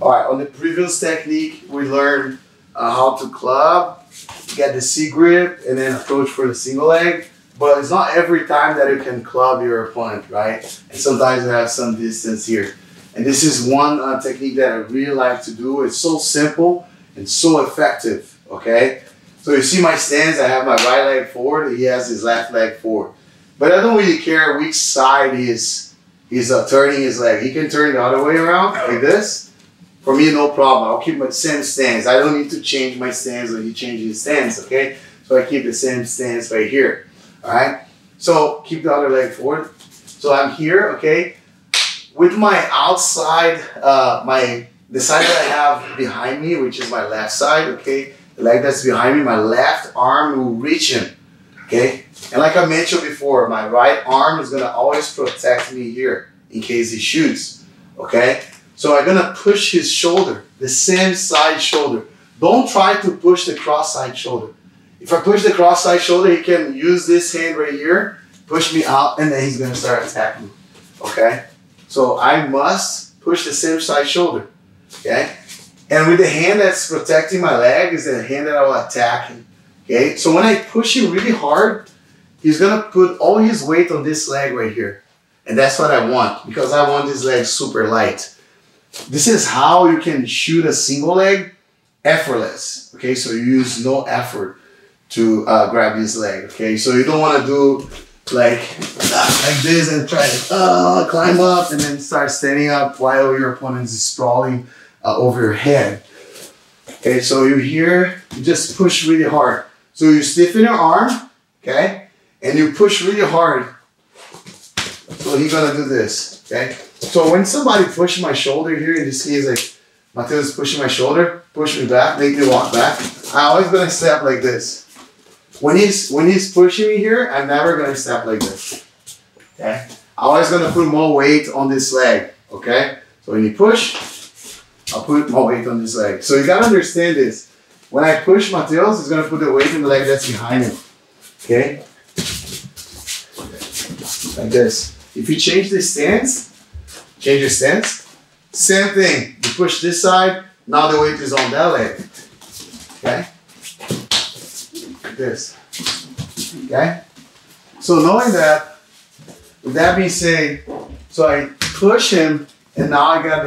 All right, on the previous technique, we learned how to club, get the C grip, and then approach for the single leg. But it's not every time that you can club your opponent, right? And sometimes you have some distance here. And this is one technique that I really like to do. It's so simple and so effective, okay? So you see my stance, I have my right leg forward, he has his left leg forward. But I don't really care which side he's turning his leg. He can turn the other way around, like this. For me, no problem. I'll keep my same stance. I don't need to change my stance when he changes his stance, okay? So I keep the same stance right here, all right? So keep the other leg forward. So I'm here, okay? With my outside, the side that I have behind me, which is my left side, okay? The leg that's behind me, my left arm will reach him, okay? And like I mentioned before, my right arm is gonna always protect me here in case he shoots, okay? So I'm gonna push his shoulder, the same side shoulder. Don't try to push the cross-side shoulder. If I push the cross-side shoulder, he can use this hand right here, push me out, and then he's gonna start attacking me, okay? So I must push the same side shoulder, okay? And with the hand that's protecting my leg is the hand that I will attack him, okay? So when I push him really hard, he's gonna put all his weight on this leg right here. And that's what I want, because I want this leg super light. This is how you can shoot a single leg effortless, okay? So you use no effort to grab this leg, okay? So you don't wanna do like this and try to climb up and then start standing up while your opponent is sprawling over your head. Okay, so you're here, you just push really hard. So you stiffen your arm, okay, and you push really hard. So he's gonna do this, okay? So when somebody pushes my shoulder here, in this case, like Mateus is pushing my shoulder, push me back, make me walk back. I'm always gonna step like this. When he's pushing me here, I'm never gonna step like this, okay? I'm always gonna put more weight on this leg, okay? So when you push, I'll put more weight on this leg. So you gotta understand this. When I push Mateus, he's gonna put the weight on the leg that's behind him, okay? Like this. If you change the stance, change your stance, same thing. You push this side, now the weight is on that leg, okay? This, okay? So knowing that, with that being said, so I push him and now I got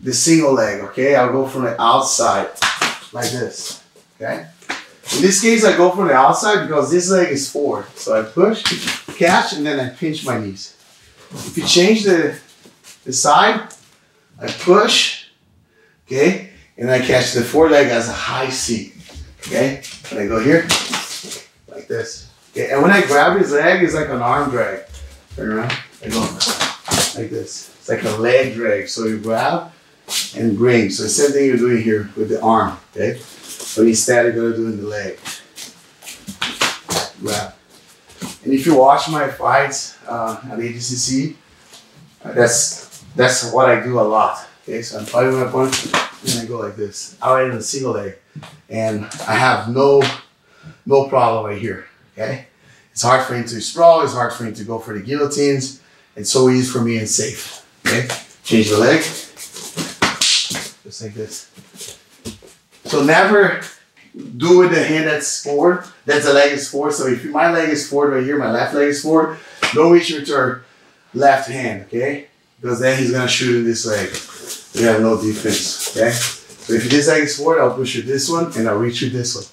the single leg, okay? I'll go from the outside like this, okay? In this case, I go from the outside because this leg is forward. So I push, catch, and then I pinch my knees. If you change the side, I push, okay? And I catch the foreleg as a high C. Okay, and I go here, like this. Okay, and when I grab his leg, it's like an arm drag. Turn around, I go like this. It's like a leg drag. So you grab and bring. So the same thing you're doing here with the arm, okay? So instead you're gonna do in the leg. Grab. And if you watch my fights at ADCC, that's what I do a lot. Okay, so I'm fighting my opponent, and I go like this. I went in a single leg. And I have no problem right here, okay? It's hard for him to sprawl, it's hard for him to go for the guillotines. It's so easy for me and safe, okay? Change the leg, just like this. So never do with the hand that's forward, the leg is forward. So if my leg is forward right here, my left leg is forward, don't reach with your left hand, okay? Because then he's gonna shoot in this leg. You have no defense, okay? So if this leg is forward, I'll push you this one and I'll reach you this one,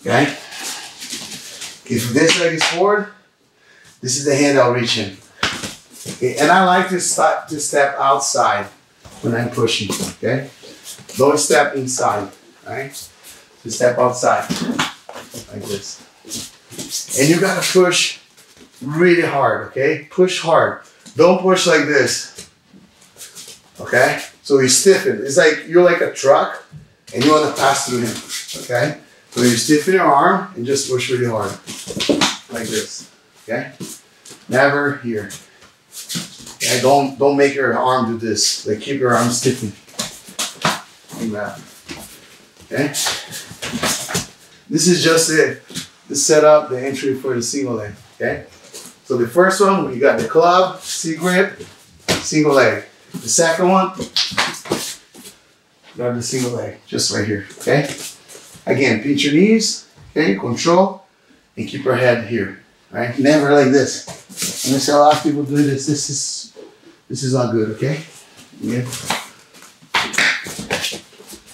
okay? If this leg is forward, this is the hand I'll reach in. Okay, and I like to step outside when I'm pushing, okay? Don't step inside, all right? Just step outside, like this. And you gotta push really hard, okay? Push hard. Don't push like this, okay? So you stiffen. It's like you're like a truck and you want to pass through him, okay? So you stiffen your arm and just push really hard, like this, okay? Never here. Okay? Don't make your arm do this. Like keep your arm stiffened. Like that, okay? This is just the setup, the entry for the single leg, okay? So the first one, we got the club, C grip, single leg. The second one, grab the single leg, just right here, okay? Again, pinch your knees, okay, control, and keep our head here, right? Never like this. I'm gonna see a lot of people do this. This is not good, okay? Yeah.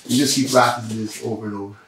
You just keep practicing this over and over.